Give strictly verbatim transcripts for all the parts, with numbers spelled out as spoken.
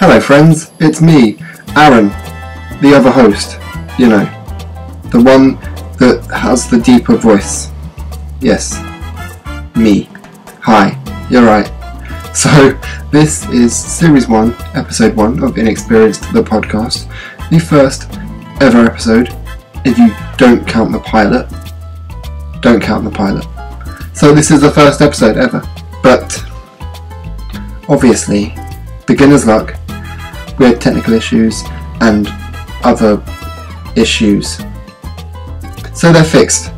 Hello friends, it's me, Aaron, the other host, you know, the one that has the deeper voice. Yes, me. Hi, you're right. So, this is Series one, Episode one of Inexperienced, the podcast, the first ever episode, if you don't count the pilot. Don't count the pilot. So this is the first episode ever, but obviously, beginner's luck, weird technical issues, and other issues. So they're fixed.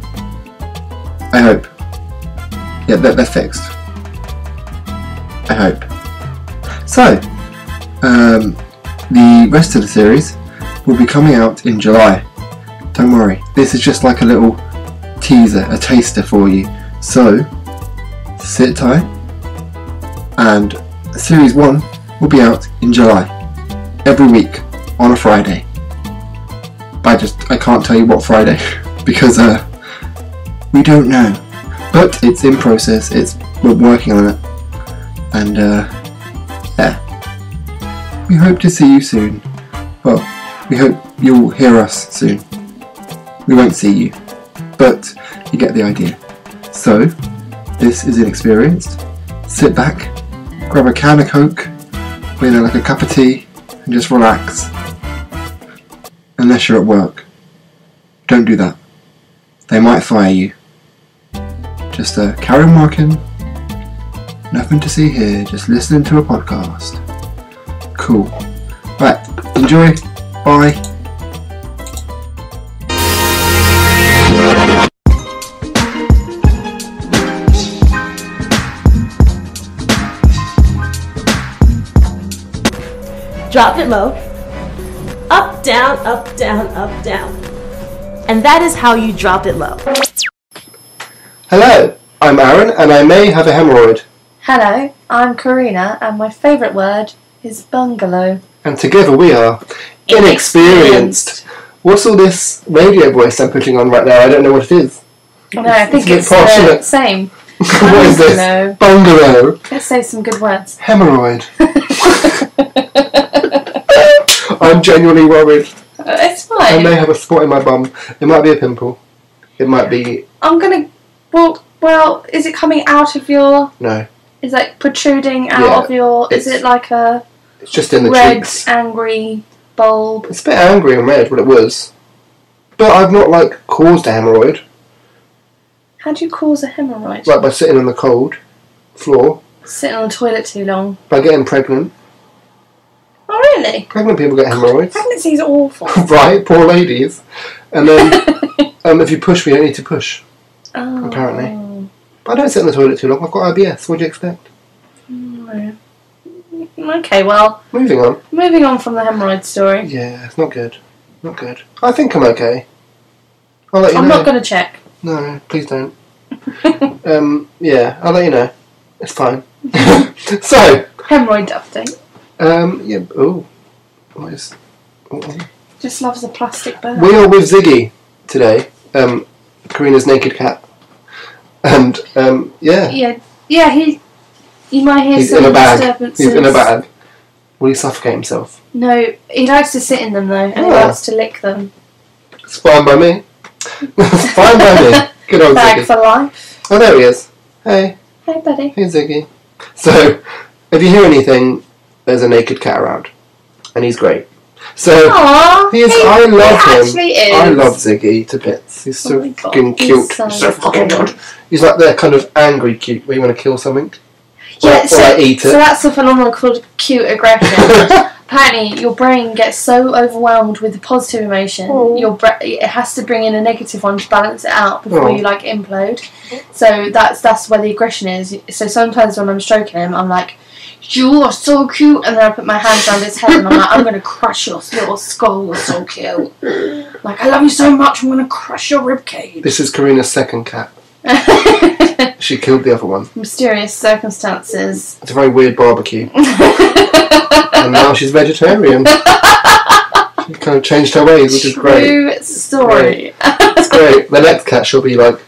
I hope. Yeah, they're, they're fixed. I hope. So, um, the rest of the series will be coming out in July. Don't worry, this is just like a little teaser, a taster for you. So, sit tight, and Series one will be out in July, every week, on a Friday. But I just, I can't tell you what Friday, because uh, we don't know. But it's in process, it's we're working on it, and uh, yeah. We hope to see you soon. Well, we hope you'll hear us soon. We won't see you, but you get the idea. So, this is Inexperienced. Sit back, grab a can of Coke, you know, like a cup of tea, and just relax. Unless you're at work. Don't do that. They might fire you. Just uh, carry on working. Nothing to see here, just listening to a podcast. Cool. Right, enjoy. Bye. Drop it low, up, down, up, down, up, down. And that is how you drop it low. Hello, I'm Aaron and I may have a hemorrhoid. Hello, I'm Karina and my favourite word is bungalow. And together we are Inexperienced. Inexperienced. What's all this radio voice I'm putting on right now? I don't know what it is. No, I think it's, it's, it's the same. What is this? Bungalow. Let's say some good words. Hemorrhoid. I'm genuinely worried. Uh, it's fine. I may have a spot in my bum. It might be a pimple. It might be... I'm going to... Well, well, is it coming out of your... No. Is it protruding out yeah, of your... Is it like a... It's just in the red, cheeks. Angry bulb? It's a bit angry and red, what it was. But I've not, like, caused a hemorrhoid. How do you cause a hemorrhoid? Like, by sitting on the cold floor. Sitting on the toilet too long. By getting pregnant. Oh, really? Pregnant people get hemorrhoids. God, pregnancy's awful. Right, poor ladies. And then, um, if you push, we don't need to push. Oh. Apparently. But I don't sit in the toilet too long. I've got I B S. What do you expect? No. Okay, well... Moving on. Moving on from the hemorrhoid story. Yeah, it's not good. Not good. I think I'm okay. I'll let you I'm know. I'm not going to check. No, please don't. um, yeah, I'll let you know. It's fine. So... Hemorrhoid update. Um, yeah, ooh. What is... What Just loves a plastic bird. We are with Ziggy today. Um, Karina's naked cat. And, um, yeah. Yeah, yeah. he... You might hear He's some in a bag. disturbances. He's in a bag. Will he suffocate himself? No, he likes to sit in them, though, and oh. he likes to lick them. It's fine by me. It's fine by me. Good old bag Ziggy. Bag for life. Oh, there he is. Hey. Hey, buddy. Hey, Ziggy. So, if you hear anything... There's a naked cat around, and he's great. So Aww, he is. He, I love he him. Actually is. I love Ziggy to bits. He's so oh fucking cute. He's so, so fucking good. He's like that kind of angry cute where you want to kill something. Yeah, or, like, so, or like eat it. So that's a phenomenon called cute aggression. Apparently, your brain gets so overwhelmed with the positive emotion, Aww. your bre- it has to bring in a negative one to balance it out before Aww. you like implode. So that's that's where the aggression is. So sometimes when I'm stroking him, I'm like, you are so cute, and then I put my hands around his head and I'm like, I'm going to crush your little skull, you're so cute. Like, I love you so much, I'm going to crush your ribcage. This is Karina's second cat. She killed the other one. Mysterious circumstances. It's a very weird barbecue. And now she's vegetarian. She kind of changed her ways, which True is great. True story. Great. It's great. The next cat she'll be like,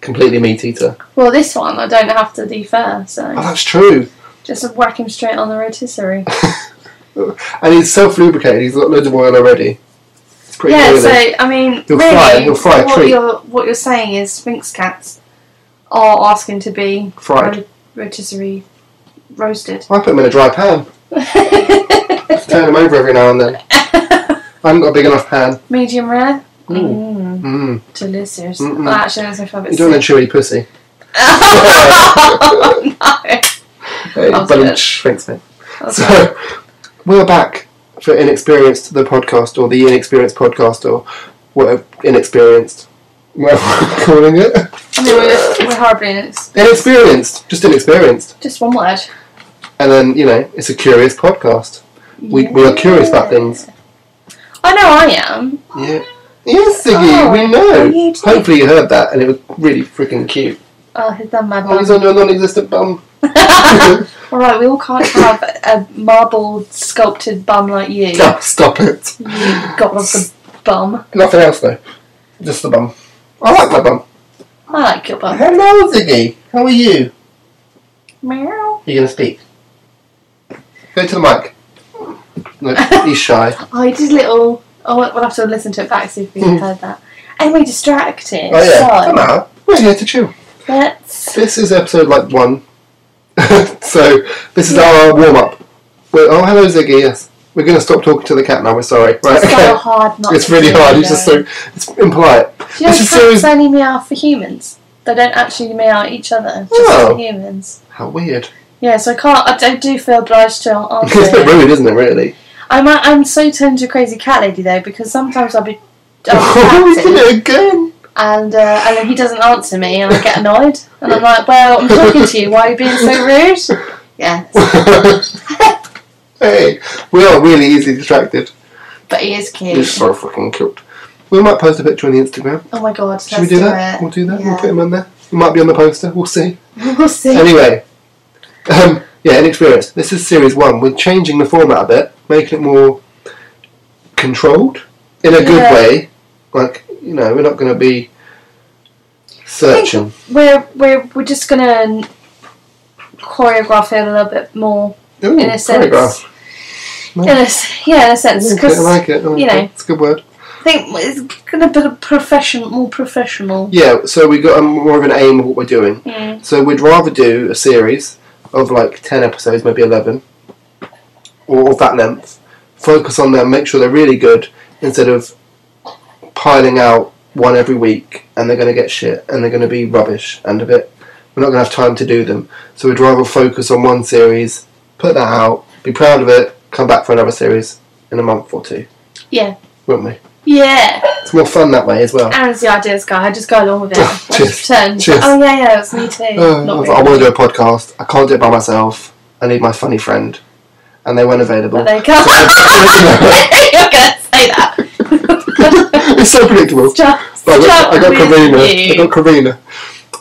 completely meat eater. Well, this one, I don't have to defer, so. Oh, that's true. Just whack him straight on the rotisserie. And he's self-lubricated. He's got loads of oil already. It's pretty yeah, oily. So, I mean, he'll really, fry, he'll fry a what, treat. You're, what you're saying is sphinx cats are asking to be fried, ro rotisserie roasted. I put them in a dry pan. Just turn them over every now and then. I haven't got a big enough pan. Medium rare. Mmm. Mm. Delicious. Mm -mm. Well, actually, that's my favourite. You don't want a chewy pussy. Oh, no. Hey, bunch. Thanks, mate. So, bad. We're back for Inexperienced, the podcast, or the Inexperienced podcast, or whatever, Inexperienced, whatever we're calling it. I mean, we're, we're horribly inexperienced. Inexperienced. Just inexperienced. Just one word. And then, you know, it's a curious podcast. Yeah. We, we are curious about things. I know I am. Yeah. Yes, Ziggy, oh, we know. You Hopefully you heard that, and it was really freaking cute. Oh, he's done my bum. Oh, he's on your non-existent bum. Alright, we all can't have a marbled, sculpted bum like you. Oh, stop it. You got off the bum. Nothing else, though. Just the bum. I like my bum. I like your bum. Hello, Ziggy. How are you? Meow. You're going to speak. Go to the mic. No, he's shy. Oh, he did little... Oh, we'll have to listen to it back, see if we've mm. heard that. And we distracted. Oh, yeah. So. Come out. We're here to chill. Let's... This is episode, like, one. So, this is yeah. our warm-up. Oh, hello, Ziggy, yes. We're going to stop talking to the cat now, we're sorry. Right, it's okay. so hard not It's to really hard, it's just so... It's impolite. Do you know cats so... only meow for humans? They don't actually meow at each other, just oh. for humans. How weird. Yeah, so I can't... I, I do feel obliged to answer. It's a bit rude, isn't it, really? I'm, I'm so turned to a crazy cat lady, though, because sometimes I'll be... Oh, he did it again! And, uh, and then he doesn't answer me, and I get annoyed. And I'm like, well, I'm talking to you, why are you being so rude? Yeah. Hey, we are really easily distracted. But he is cute. He's so freaking cute. We might post a picture on the Instagram. Oh my god, Should let's we do, do that? It. We'll do that, yeah. We'll put him on there. He might be on the poster, we'll see. We'll see. Anyway. Um... Yeah, Inexperienced. This is series one. We're changing the format a bit, making it more controlled in a yeah. good way. Like, you know, we're not going to be searching. We're we're we're just going to choreograph it a little bit more. Ooh, in a sense. Nice. In a, yeah, in a sense, because yeah, I like it. I like you it. know, it's a good word. I think it's going to be a profession, more professional. Yeah, so we got a, more of an aim of what we're doing. Mm. So we'd rather do a series of like ten episodes, maybe eleven, or of that length. Focus on them, make sure they're really good, instead of piling out one every week, and they're going to get shit, and they're going to be rubbish, and a bit, we're not going to have time to do them. So we'd rather focus on one series, put that out, be proud of it, come back for another series in a month or two. Yeah. Wouldn't we? Yeah. It's more fun that way as well. Aaron's the ideas guy. I just go along with it. Oh, I just pretend. Oh yeah, yeah, it's me too. Uh, Not I, really. I want to do a podcast. I can't do it by myself. I need my funny friend, and they weren't available. But they can't. You're gonna say that. It's so predictable. It's just, but I got, I got Karina. You. I got Karina.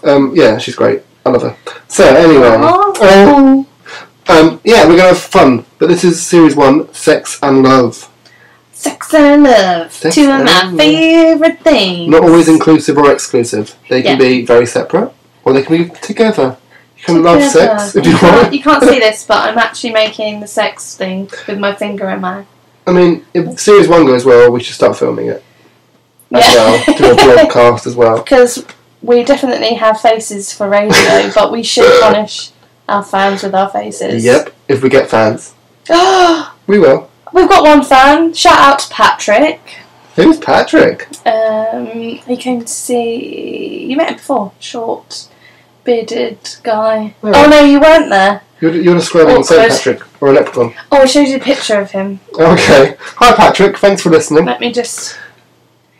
Um, yeah, she's great. I love her. So anyway, um, um, yeah, we're gonna have fun. But this is series one: sex and love. Sex and love, Sex two of my favourite things. Not always inclusive or exclusive. They can yeah. be very separate, or they can be together. You can together. love sex if you, you want. You can't see this, but I'm actually making the sex thing with my finger in my... I mean, if series one goes well, we should start filming it. As yeah. well, do a broadcast as well. Because we definitely have faces for radio, but we should punish our fans with our faces. Yep, if we get fans. We will. We've got one fan. Shout out to Patrick. Who's Patrick? Um, he came to see... You met him before. Short, bearded guy. Where oh, no, you weren't there. You're, you're describing the same Patrick, or a leprechaun. Oh, I showed you a picture of him. Okay. Hi, Patrick. Thanks for listening. Let me just...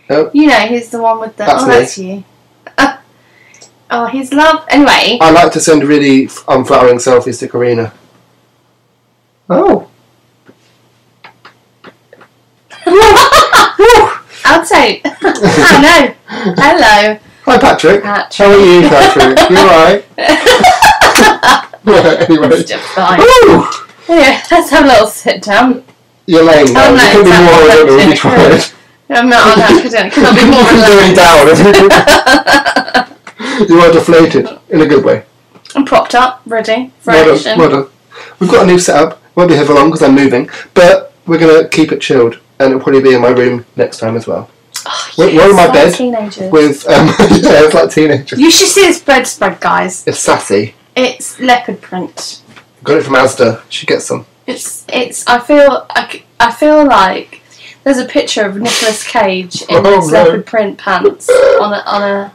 Oh. You know, he's the one with the... That's oh, me. That's you. Uh, oh, he's love... Anyway. I like to send really unflattering selfies to Karina. Oh. Out. Oh no. Hello. Hi Patrick. Patrick. How are you, Patrick? You alright? Yeah, anyway. Just fine. Anyway, let's have a little sit down. You're lame now. Oh, no, you couldn't be more academic. I'm not on academic. Could not be more doing down. You are deflated in a good way. I'm propped up, ready for action. Well done. We've got a new setup. Won't be here for long because I'm moving, but we're going to keep it chilled, and it'll probably be in my room next time as well. Oh, we're, yes, we're in my like bed teenagers. with um, yeah, it's like teenagers. You should see this bedspread, guys. It's sassy. It's leopard print. Got it from Asda. She gets some. It's it's. I feel I, I feel like there's a picture of Nicolas Cage in oh, his no. leopard print pants on a on a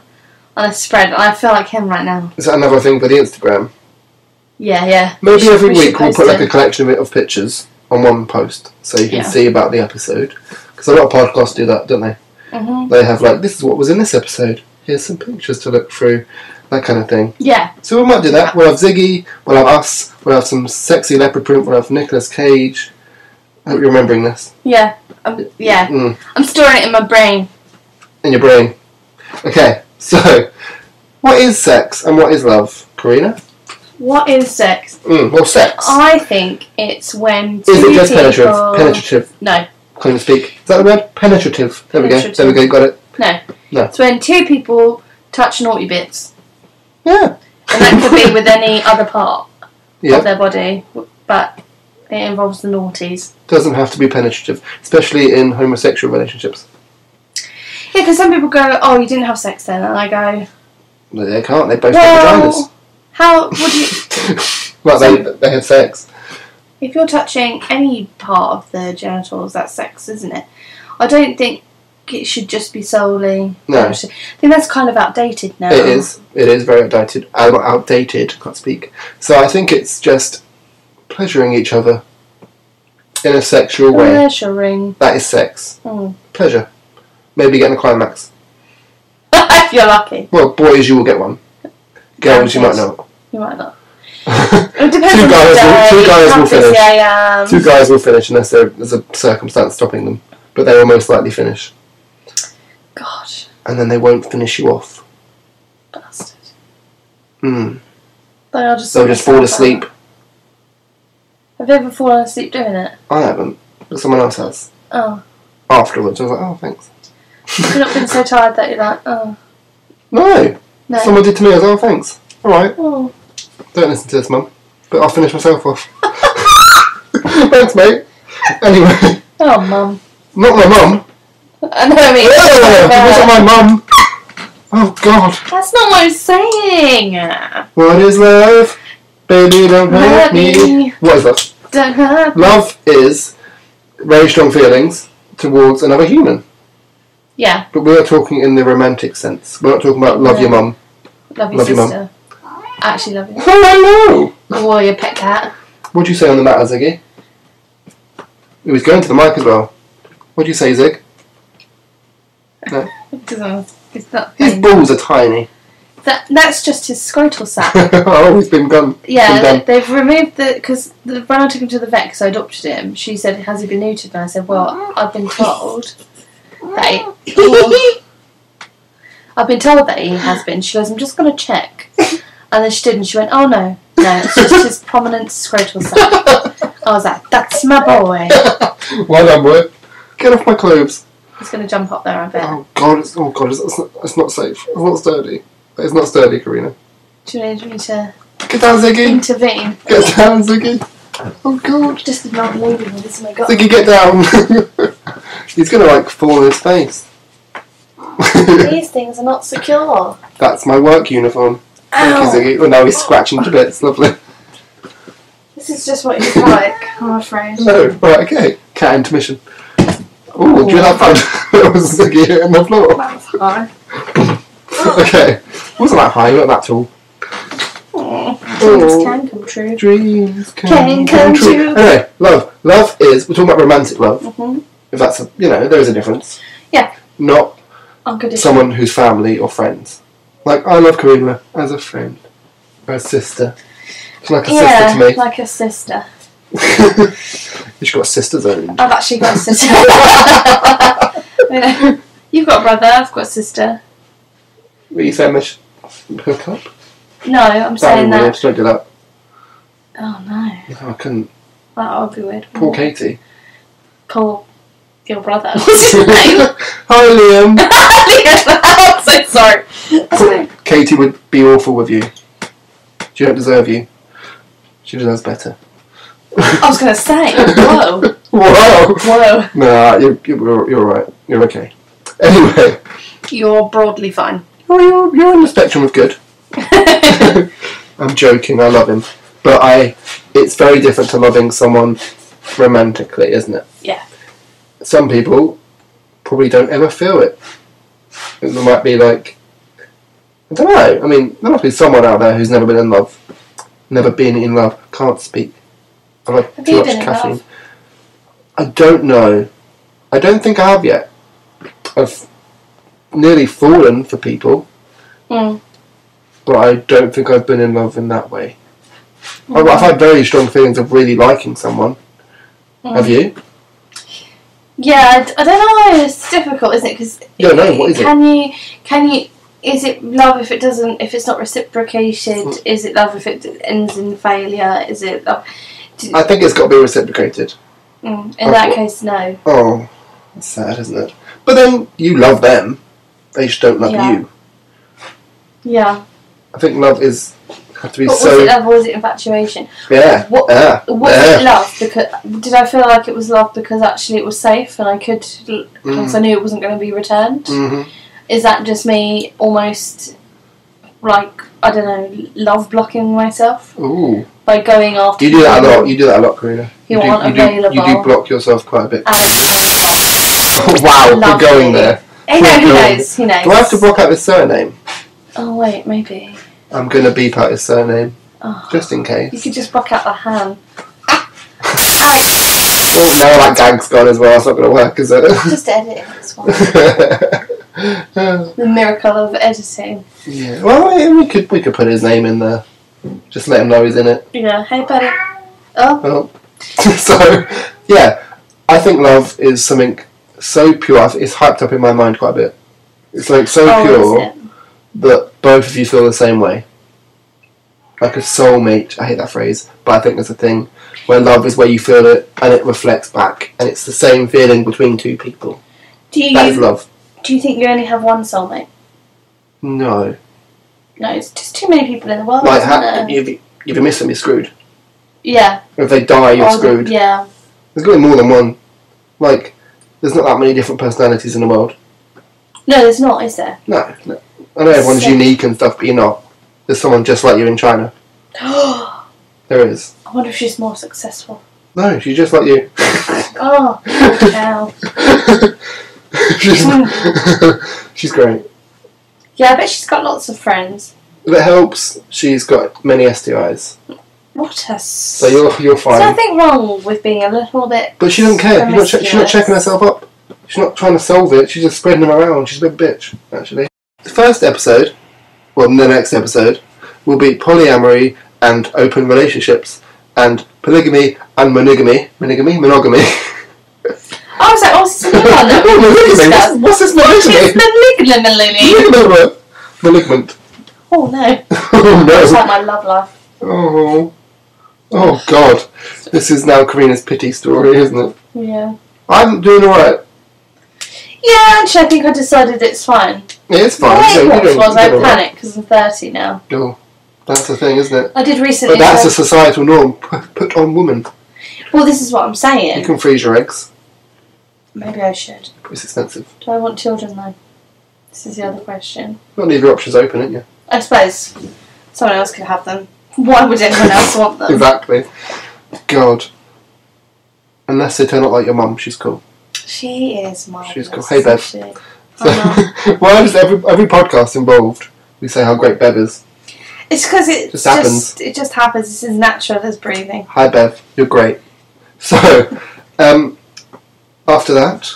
on a spread. I feel like him right now. Is that another thing for the Instagram? Yeah, yeah. Maybe we should, every we week we'll put like a collection of, of pictures on one post, so you can yeah. see about the episode. Because a lot of podcasts do that, don't they? Mm-hmm. They have like, this is what was in this episode, here's some pictures to look through, that kind of thing. Yeah. So we might do that. We'll have Ziggy, we'll have us, we'll have some sexy leopard print, we'll have Nicolas Cage. I hope you're remembering this. Yeah. Um, yeah. Mm. I'm storing it in my brain. In your brain. Okay, so what is sex and what is love? Karina? What is sex? Mm, well, sex. So I think it's when two Is it just people... penetrative? Penetrative. No. Can't even speak. Is that the word? Penetrative. There Penetrative. we go. There we go. Got it. No. No. It's when two people touch naughty bits. Yeah. And that could be with any other part yep. of their body, but it involves the naughties. Doesn't have to be penetrative, especially in homosexual relationships. Yeah, because some people go, "Oh, you didn't have sex then," and I go, "No, they can't. They both well, have vaginas." How would you? Well, so, they they had sex. If you're touching any part of the genitals, that's sex, isn't it? I don't think it should just be solely... No. I think that's kind of outdated now. It is. It is very outdated. Outdated. Can't speak. So I think it's just pleasuring each other in a sexual way. Pleasuring. That is sex. Mm. Pleasure. Maybe getting a climax. If you're lucky. Well, boys, you will get one. Girls, you might not. You might not. It depends two, on guys the will, two guys will finish. Yeah, um, two guys will finish unless there's a circumstance stopping them. But they will most likely finish. God. And then they won't finish you off. Bastard. Mm. They'll just, They'll just fall asleep. That. Have you ever fallen asleep doing it? I haven't. But someone else has. Oh. Afterwards. I was like, oh, thanks. You've not been so tired that you're like, oh. No. no. Someone did to me. I was like, oh, thanks. All right. Oh. Don't listen to this, Mum. But I'll finish myself off. Thanks, mate. Anyway. Oh, Mum. Not my Mum. I know what I mean. Oh, that's not my Mum. Oh, God. That's not what I'm saying. What is love? Baby, don't hurt me. What is love? Don't hurt me. Love is very strong feelings towards another human. Yeah. But we're talking in the romantic sense. We're not talking about love no. your Mum. Love your love sister. Your mum. Actually love it. Oh, hello! Or your pet cat. What do you say on the matter, Ziggy? It was going to the mic as well. What do you say, Zig? No? It's not his funny. Balls are tiny. That, that's just his scrotal sack. Oh, he's been gone. Yeah, been they, they've removed the... Because the, when I took him to the vet because I adopted him, she said, has he been neutered? And I said, well, I've been told that he... Oh, I've been told that he has been. She goes, I'm just going to check. And then she did, and she went, oh no, no, it's just his prominent scrotal sack. I was like, that's my boy. Well done, boy. Get off my clothes. He's going to jump up there, I bet. Oh God, it's, oh, God it's, it's, not, it's not safe. It's not sturdy. It's not sturdy, Karina. Do you need me to... Get down, Ziggy. Intervene. Get down, Ziggy. Oh God. Just not moving with this, my God. Ziggy, get down. He's going to, like, fall on his face. These things are not secure. That's my work uniform. Thank you, Ziggy. Oh, now he's scratching to bits. Lovely. This is just what he's like, I'm afraid. No, right, okay. Cat intermission. Oh, do you have fun? That was Ziggy hitting the floor. That was high. Okay. It wasn't that high, not that tall. Oh, dreams oh. can come true. Dreams can, can come, come true. true. Anyway, love. Love is, we're talking about romantic love. Mm-hmm. If that's, a, you know, there is a difference. Yeah. Not someone who's family or friends. Like, I love Karina as a friend. Or a sister. Like a yeah, sister to me. Like a sister. You've got sisters, haven't you? I've actually got a sister. Yeah. You've got a brother, I've got a sister. What are you saying, Mish? Hook up? No, I'm that saying that. Weird. Don't do that. Oh, no. No, I couldn't. That would be weird. Poor Katie. Poor your brother. What's his name? Hi, Liam. Liam. I'm so sorry. Poor Katie would be awful with you. She don't deserve you. She deserves better. I was going to say, whoa. Whoa. Whoa. Nah, you're, you're, you're right. You're okay. Anyway. You're broadly fine. Oh, you're, you're on the spectrum of good. I'm joking, I love him. But I, it's very different to loving someone romantically, isn't it? Yeah. Some people probably don't ever feel it. It might be like, I don't know, I mean, there must be someone out there who's never been in love. Never been in love, can't speak. I like have too much caffeine. Love? I don't know. I don't think I have yet. I've nearly fallen for people. Mm. But I don't think I've been in love in that way. Mm. I've, I've had very strong feelings of really liking someone. Mm. Have you? Yeah, I don't know. It's difficult, isn't it? Because yeah, no. What is can it? you can you is it love if it doesn't if it's not reciprocated? Mm. Is it love if it ends in failure? Is it love? Do, I think it's got to be reciprocated. Mm. In I that thought, case, no. Oh, that's sad, isn't it? But then you love them; they just don't love yeah. you. Yeah. I think love is have to be but so. Was it love or was it infatuation? Yeah. What yeah. was yeah. it love? Because did I feel like it was love because actually it was safe and I could because mm. I knew it wasn't going to be returned? Mm-hmm. Is that just me almost like I don't know love blocking myself? Ooh. By going after. You do that a lot. You do that a lot, Karina. You, you aren't do, you available. Do, you do block yourself quite a bit. And oh, wow, lovely. We're going there. Hey, no, who knows? Who knows? Do I have to block out his surname? Oh wait, maybe. I'm gonna beep out his surname, oh, just in case. You could just block out the hand. Ah. Oh, now that gag's gone as well. It's not gonna work, is it? Just edit this one. The miracle of editing. Yeah. Well, we could we could put his name in there. Just let him know he's in it. Yeah. Hey, buddy. Oh. oh. So, yeah, I think love is something so pure. It's hyped up in my mind quite a bit. It's like so oh, pure. Is it? That both of you feel the same way. Like a soulmate. I hate that phrase, but I think there's a thing where love is where you feel it and it reflects back and it's the same feeling between two people. Do you, that is love. Do you think you only have one soulmate? No. No, it's just too many people in the world, like, isn't it? If, if you miss them, you're screwed. Yeah. If they die, you're or screwed. The, yeah. There's going to be more than one. Like, there's not that many different personalities in the world. No, there's not, is there? No, no. I know everyone's Sick. unique and stuff, but you're not. There's someone just like you in China. There is. I wonder if she's more successful. No, she's just like you. Oh, hell. she's, mm. she's great. Yeah, I bet she's got lots of friends. If it helps, she's got many S T Is. What a... So you're, you're fine. There's nothing wrong with being a little bit... But she doesn't care. Not she's not checking herself up. She's not trying to solve it. She's just spreading them around. She's a big bitch, actually. The first episode, well, the next episode, will be polyamory and open relationships and polygamy and monogamy. Monogamy? Monogamy. I was like, oh, it's a new one that we What's this monogamy? Malignant. Oh, no. Oh, no. It's like my love life. Oh. Oh, God. This is now Karina's pity story, isn't it? Yeah. I'm doing alright. Yeah, actually, I think I decided it's fine. It is fine. Well, so you don't, was, I panic because I'm thirty now. Oh, that's the thing, isn't it? I did recently. But that's a societal norm. Put on women. Well, this is what I'm saying. You can freeze your eggs. Maybe I should. It's expensive. Do I want children, though? This is the other question. Not leave your options open, aren't you? I suppose. Someone else could have them. Why would anyone else want them? Exactly. God. Unless they turn out like your mum, she's cool. She is my She's cool. Hey, Bev. So, why is every every podcast involved? We say how great Bev is. It's because it just happens. Just, it just happens. It's as natural as breathing. Hi, Bev. You're great. So, um, after that,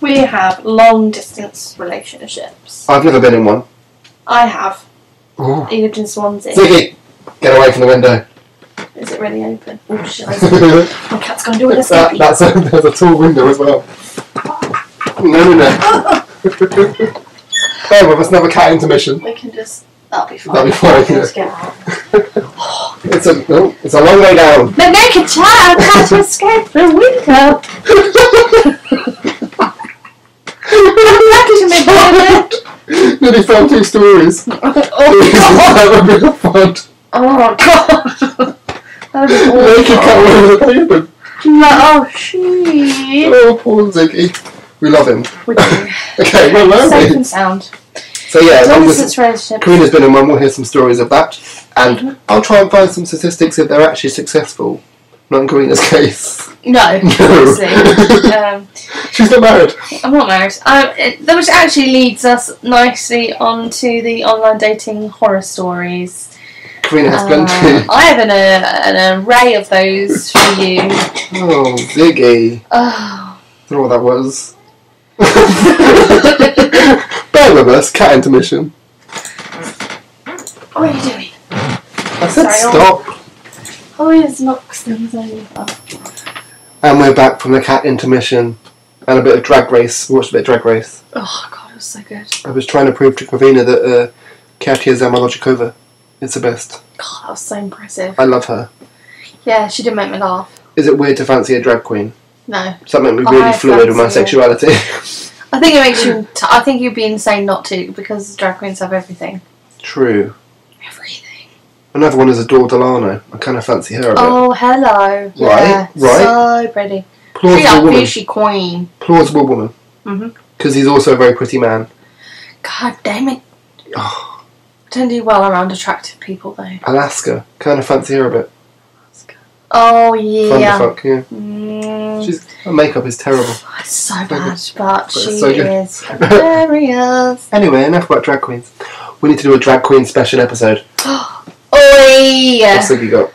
we have long distance relationships. I've never been in one. I have. Ooh. He lived in Swansea. Ziggy, get away from the window. Is it really open? Oh, shit. My cat's going to do it. That, that's a, there's a tall window as well. No, no. Oh, we must have a cat intermission. We can just... That'll be fine. That'll be fine. Yeah. Just get out. It's a oh, it's a long way down. The naked child had to escape the window. Nearly fell two stories. Oh, God. That would be a fun. Oh, God. That was awful. Ziggy. Oh, shit. Oh, poor Ziggy. We love him. We do. Okay, well, where are we? Safe and sound. So yeah, Karina's been in one, we'll hear some stories of that. And mm-hmm. I'll try and find some statistics if they're actually successful. Not in Karina's case. No, no. Obviously. um, She's not married. I'm not married. Um, it, which actually leads us nicely onto the online dating horror stories. Karina has uh, plenty. I have an, uh, an array of those for you. Oh, Ziggy. Oh. I don't know what that was. Bear with us, cat intermission. What are you doing? I said Sorry, stop. I always knocks things over. And we're back from the cat intermission and a bit of Drag Race. We watched a bit of Drag Race. Oh god, it was so good. I was trying to prove to Karina that uh, Katya Zamolodchikova is the best. God, that was so impressive. I love her. Yeah, she did make me laugh. Is it weird to fancy a drag queen? No. Does that make me really I fluid with my sexuality? I think it makes you... T I think you'd be insane not to, because drag queens have everything. True. Everything. Another one is Adore Delano. I kind of fancy her a bit. Oh, hello. Right, yeah. Right. So pretty. Plausible woman. Fishy queen. Plausible woman. Mm-hmm. Because he's also a very pretty man. God damn it. Oh. I don't do well around attractive people, though. Alaska. Kind of fancy her a bit. Alaska. Oh, yeah. Thunderfuck, yeah. Mm. She's, her makeup is terrible. It's so bad, but, but she so is hilarious. Anyway, enough about drag queens. We need to do a drag queen special episode. Oi! What's the you got?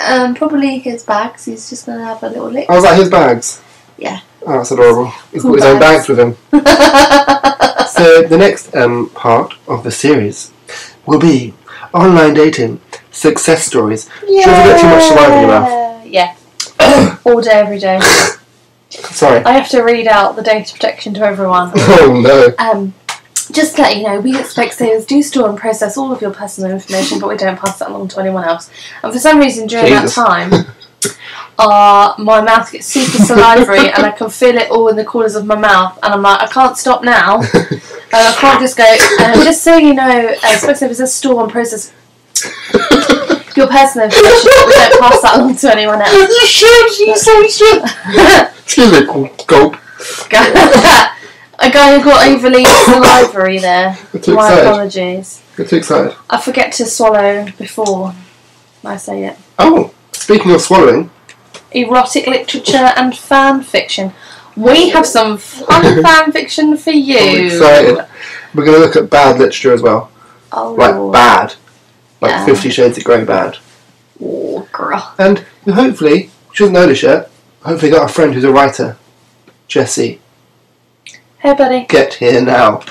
Um, probably his bags. He's just going to have a little lick. Oh, is that his bags? Yeah. Oh, that's adorable. He's got his own bags with him. So, the next um, part of the series will be online dating success stories. Yeah. She hasn't got too much saliva in your mouth. Yeah. All day, every day. Sorry. I have to read out the data protection to everyone. Oh, no. Um... Just to let you know, we at Specsavers do store and process all of your personal information, but we don't pass that along to anyone else. And for some reason, during Jesus. that time, uh, my mouth gets super salivary, and I can feel it all in the corners of my mouth. And I'm like, I can't stop now. And I can't just go. And just so you know, uh, Specsavers does store and process your personal information, but we don't pass that along to anyone else. You should. You so should. Excuse me, gulp. I kind of got overly salivary there. My apologies. You're too excited. I forget to swallow before I say it. Oh, speaking of swallowing. Erotic literature and fan fiction. We have some fun fan fiction for you. I'm excited. We're going to look at bad literature as well. Oh. Like bad. Like yeah. Fifty Shades of Grey bad. Oh, girl. And hopefully, she doesn't notice yet, hopefully got a friend who's a writer. Jesse. Hey, buddy. Get here now.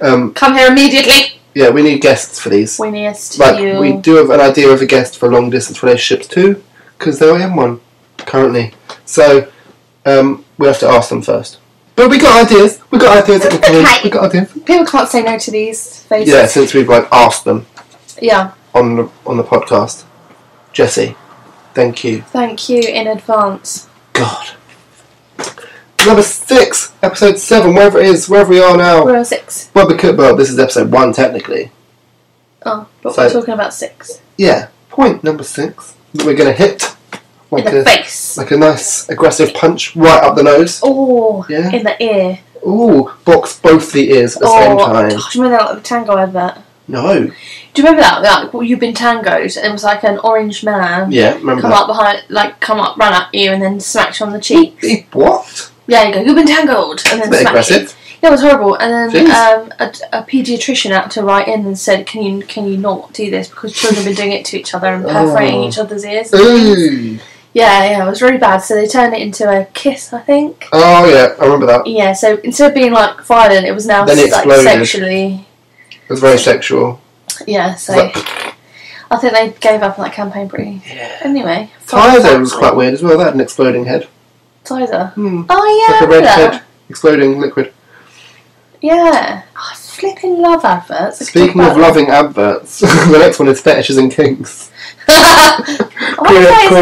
Um, Come here immediately. Yeah, we need guests for these. We need to like, you. We do have an idea of a guest for long-distance relationships too, because there isn't one currently. So um, we have to ask them first. But we got ideas. We got ideas. That okay. we we got ideas. People can't say no to these faces. Yeah, since we've like asked them. Yeah. On the, on the podcast, Jesse, thank you. Thank you in advance. God. Number six, episode seven, wherever it is, wherever we are now. We're on six. Well, because, well, this is episode one, technically. Oh, but so, we're talking about six. Yeah, point number six. We're going to hit. Like in the a, face. Like a nice, aggressive punch right up the nose. Oh, yeah. In the ear. Oh, box both the ears at the oh, same time. Gosh, do you remember that, like, tango advert? No. Do you remember that? Like, well, you've been tangoed, and it was like an orange man. Yeah, remember Come that. up behind, like, come up, run up you, and then smash you on the cheeks. He, he, what? Yeah, you go, you've been tangled, and then smash it. Yeah, it was horrible. And then um, a, a paediatrician had to write in and said, "Can you can you not do this because children have been doing it to each other and perforating oh. each other's ears?" Ooh. Yeah, yeah, it was really bad. So they turned it into a kiss, I think. Oh yeah, I remember that. Yeah, so instead of being like violent, it was now then it like sexually. It was very sexual. Yeah, so like, I think they gave up on that campaign pretty. Yeah. Anyway, Tyler was quite weird as well. That an exploding head. Hmm. Oh yeah, like a red head exploding liquid. Yeah, oh, I flipping love adverts. I Speaking of loving it. adverts, the next one is fetishes and kinks. Queen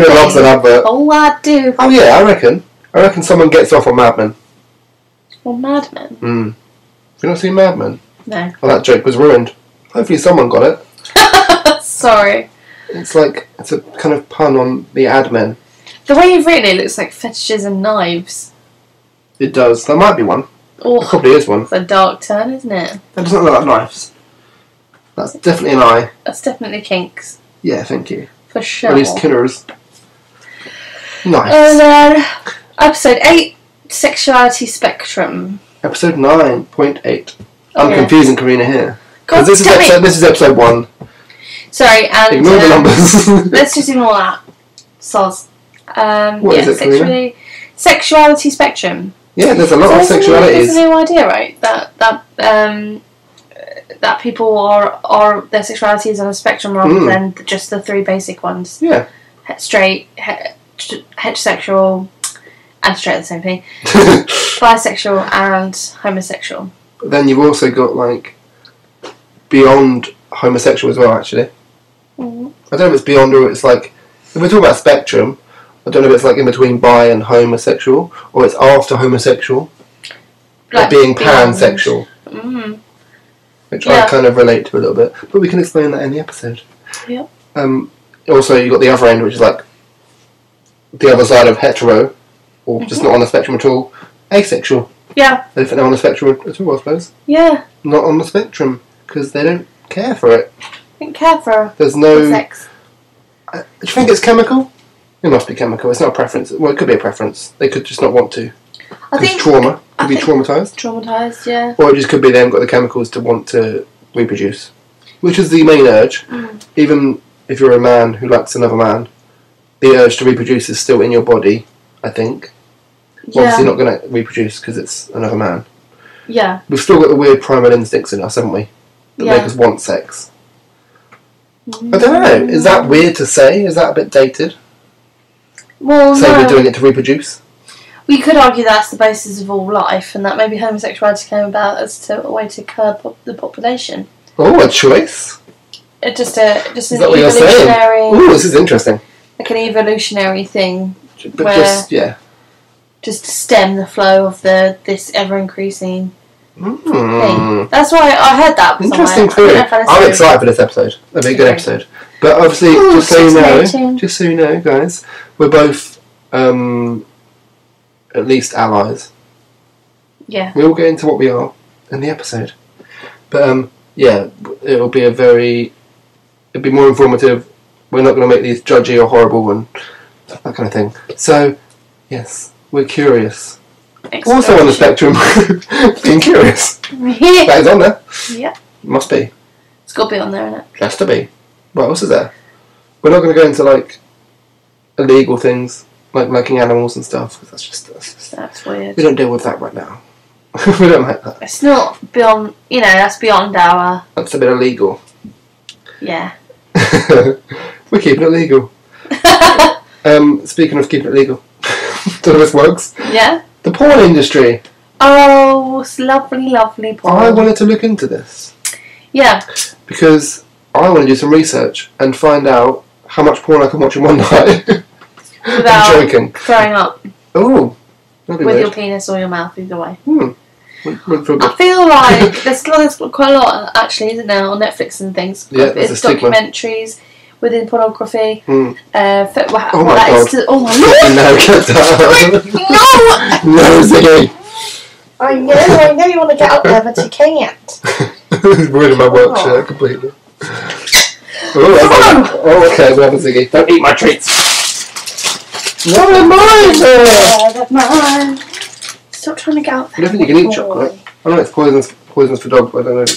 loves an advert. Oh, I do. Oh yeah, I reckon. I reckon someone gets off on Mad Men. On Mad Men. Hmm. Have you not seen Mad Men? No. Well, that joke was ruined. Hopefully, someone got it. Sorry. It's like it's a kind of pun on the ad men. The way you've written it looks like fetishes and knives. It does. There might be one. Oh, there probably is one. It's a dark turn, isn't it? That doesn't look like knives. That's definitely an eye. That's definitely kinks. Yeah, thank you. For sure. At least killers. Nice. And then, episode eight, sexuality spectrum. Episode nine point eight. I'm yeah. confusing Karina here. Because this, this is episode one. Sorry, and... Ignore um, the numbers. Let's just ignore that. Soz. Um, what yeah, is it, sexuality, sexuality spectrum. Yeah, there's a lot so of sexualities. There's a new idea, right? That that um, that people are are their sexuality is on a spectrum rather mm. than just the three basic ones. Yeah, straight, het heterosexual, and straight are the same thing. Bisexual and homosexual. But then you've also got like beyond homosexual as well. Actually, mm. I don't know if it's beyond or it's like if we're talking about spectrum. I don't know if it's like in between bi and homosexual, or it's after homosexual, like, or being pansexual, mm. which yeah. I kind of relate to a little bit. But we can explain that in the episode. Yeah. Um, also, you've got the other end, which is like the other side of hetero, or mm-hmm. just not on the spectrum at all, asexual. Yeah. They don't on the spectrum at all, I suppose. Yeah. Not on the spectrum, because they don't care for it. They don't care for There's no... sex. I, do you think it's chemical? It must be chemical. It's not a preference. Well, it could be a preference. They could just not want to. I think trauma. Could be traumatised. Traumatised, yeah. Or it just could be they haven't got the chemicals to want to reproduce, which is the main urge. Mm. Even if you're a man who likes another man, the urge to reproduce is still in your body, I think. Yeah. Obviously not going to reproduce because it's another man. Yeah. We've still got the weird primal instincts in us, haven't we? That yeah. make us want sex. Mm. I don't know. Is that weird to say? Is that a bit dated? Well, Say no. we're doing it to reproduce? We could argue that's the basis of all life, and that maybe homosexuality came about as to a way to curb pop the population. Oh, a choice? It just a just is an that evolutionary. Oh, this is interesting. Like an evolutionary thing, but where just yeah, just to stem the flow of the this ever increasing mm. thing. That's why I heard that. Interesting theory. I'm excited for this episode. That'll be a good episode. But obviously, Ooh, just so you know, just so you know, guys, we're both um, at least allies. Yeah. We all get into what we are in the episode, but um, yeah, it'll be a very, it'll be more informative. We're not going to make these judgy or horrible and that kind of thing. So, yes, we're curious. Explosion. Also on the spectrum, being curious. That is on there. Yeah. Must be. It's got to be on there, isn't it? It has to be. What else is there? We're not going to go into like illegal things, like liking animals and stuff, because that's just that's, just, that's weird. We don't deal with that right now. We don't like that. It's not beyond, you know, that's beyond our. That's a bit illegal. Yeah. We're keeping it legal. um, speaking of keeping it legal, don't know if this works. Yeah. The porn industry. Oh, it's lovely, lovely porn. I wanted to look into this. Yeah. Because I want to do some research and find out how much porn I can watch in one night. Without I'm joking. Throwing up. Oh, that'd be with weird. Your penis or your mouth, either way. Hmm. I feel like there's, there's quite a lot actually, isn't there, on Netflix and things. Yeah, it's documentaries within pornography. Hmm. Uh, wow, oh my that god! Is still, oh my lord! No, no, no, Ziggy. I know, I know you want to get up there, but you can't. It's ruining my work shirt oh. completely. Oh, okay. oh, okay, what happens, Ziggy? Don't eat my treats! What am I? Stop trying to get out there. I don't think you can eat chocolate. I know it's poisonous, poisonous for dogs, but I don't know.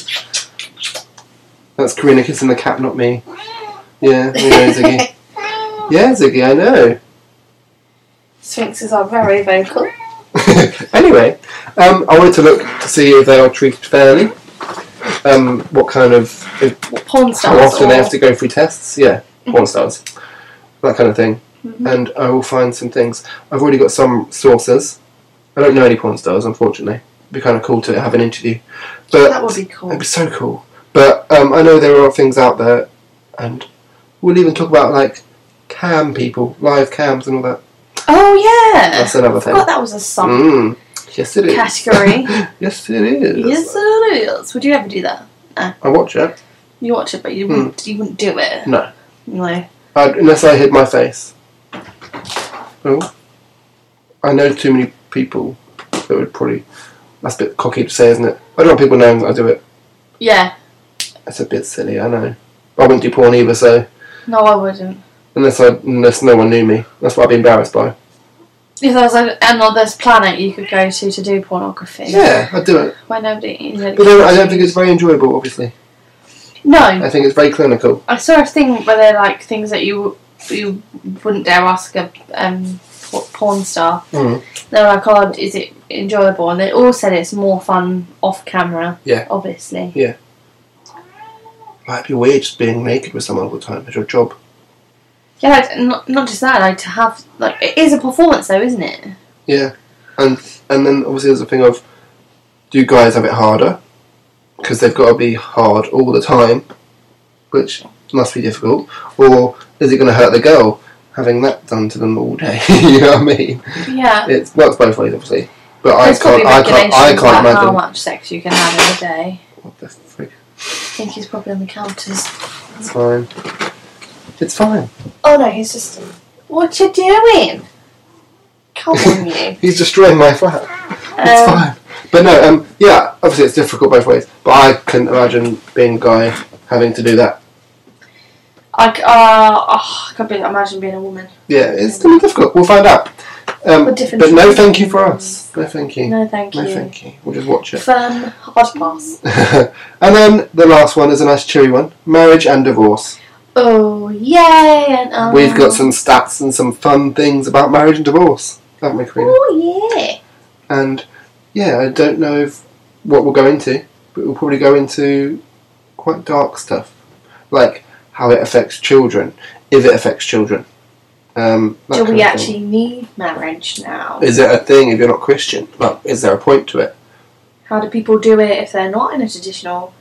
That's Karina kissing the cat, not me. Yeah, we know, Ziggy. Yeah, Ziggy, I know. Sphinxes are very vocal. Anyway, um, I wanted to look to see if they are treated fairly. Um, what kind of if, what porn stars how often they have to go through tests, yeah, porn stars, that kind of thing. Mm-hmm. And I will find some things. I've already got some sources. I don't know any porn stars, unfortunately. It'd be kind of cool to have an interview, but that would be cool. It'd be so cool. But um, I know there are things out there, and we'll even talk about like cam people, live cams, and all that. Oh yeah, that's another thing. I thought that was a song. Mm. Yes, it is. Category. Yes, it is. Yes, it is. Would you ever do that? No. I watch it. You watch it, but you wouldn't. Mm. You wouldn't do it. No. No. I'd, unless I hid my face. Oh, I know too many people that would probably. That's a bit cocky to say, isn't it? I don't want people knowing that I do it. Yeah. That's a bit silly, I know. I wouldn't do porn either, so. No, I wouldn't. Unless I, unless no one knew me. That's what I'd be embarrassed by. If there was another planet you could go to to do pornography. Yeah, I'd do it. Why nobody. Really but then, I don't think it's very enjoyable, obviously. No. I think it's very clinical. I saw a thing where they're like things that you you wouldn't dare ask a um, porn star. Mm. They're like, oh, is it enjoyable? And they all said it's more fun off camera. Yeah. Obviously. Yeah. Might be weird just being naked with someone all the time. It's your job. Yeah, like, not not just that. Like to have like it is a performance, though, isn't it? Yeah, and and then obviously there's a thing of do guys have it harder because they've got to be hard all the time, which must be difficult. Or is it going to hurt the girl having that done to them all day? You know what I mean? Yeah, it works both ways, obviously. But there's I can't. I can't. I can't about imagine how much sex you can have in a day. What the freak? I think he's probably on the counters. It's fine. It's fine. Oh no, he's just... What you doing? Come on, you. He's destroying my flat. Um, it's fine. But no, um, yeah, obviously it's difficult both ways, but I couldn't imagine being a guy having to do that. I, uh, oh, I can't imagine being a woman. Yeah, it's going to be difficult. We'll find out. Um, but no thank you for us. No thank you. No thank you. No thank you. We'll just watch it. Firm, hard pass. And then the last one is a nice cheery one. Marriage and divorce. Oh, yay! And, um, we've got some stats and some fun things about marriage and divorce, haven't we, Karina? Oh, yeah! And, yeah, I don't know if what we'll go into, but we'll probably go into quite dark stuff. Like, how it affects children, if it affects children. Um, Do we actually need marriage now? Is it a thing if you're not Christian? Well, is there a point to it? How do people do it if they're not in a traditional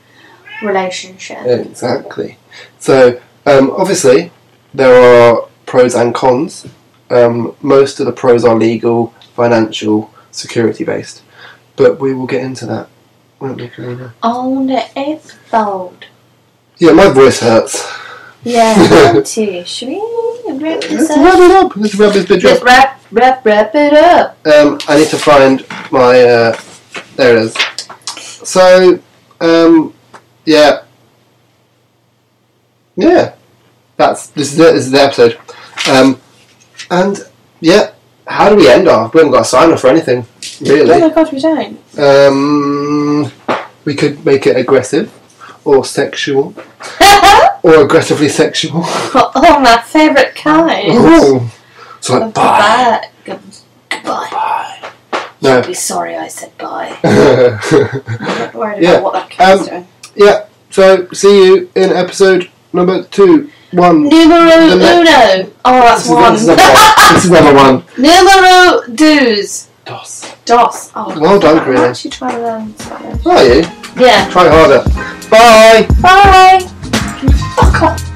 relationship? Exactly. So... Um, obviously, there are pros and cons. Um, most of the pros are legal, financial, security-based. But we will get into that, won't we, Karina? On the eighth fold. Yeah, my voice hurts. Yeah, one, two, three. Wrap this up. Let's wrap it up. Let's wrap this bitch up. Wrap, wrap, wrap it up. Um, I need to find my... Uh, there it is. So, um, yeah... Yeah, that's this is it. This is the episode, um, and yeah, how do we end off? We haven't got a sign off or anything, really. Oh my god, we don't. Um, we could make it aggressive, or sexual, or aggressively sexual. Oh, my favourite kind. Ooh. So like, bye. Goodbye. Goodbye. Goodbye. No. You'll be sorry I said bye. I'm not worried yeah. about what that cat's um, doing. Yeah. So see you in episode. Number two, one. Numero uno. Oh, that's this one. Is, this, is one. This is number one. Numero dos. Dos. Dos. Oh, well done, Karina. I'm actually trying to learn Spanish. Are you? Yeah. Try harder. Bye. Bye. Fuck off.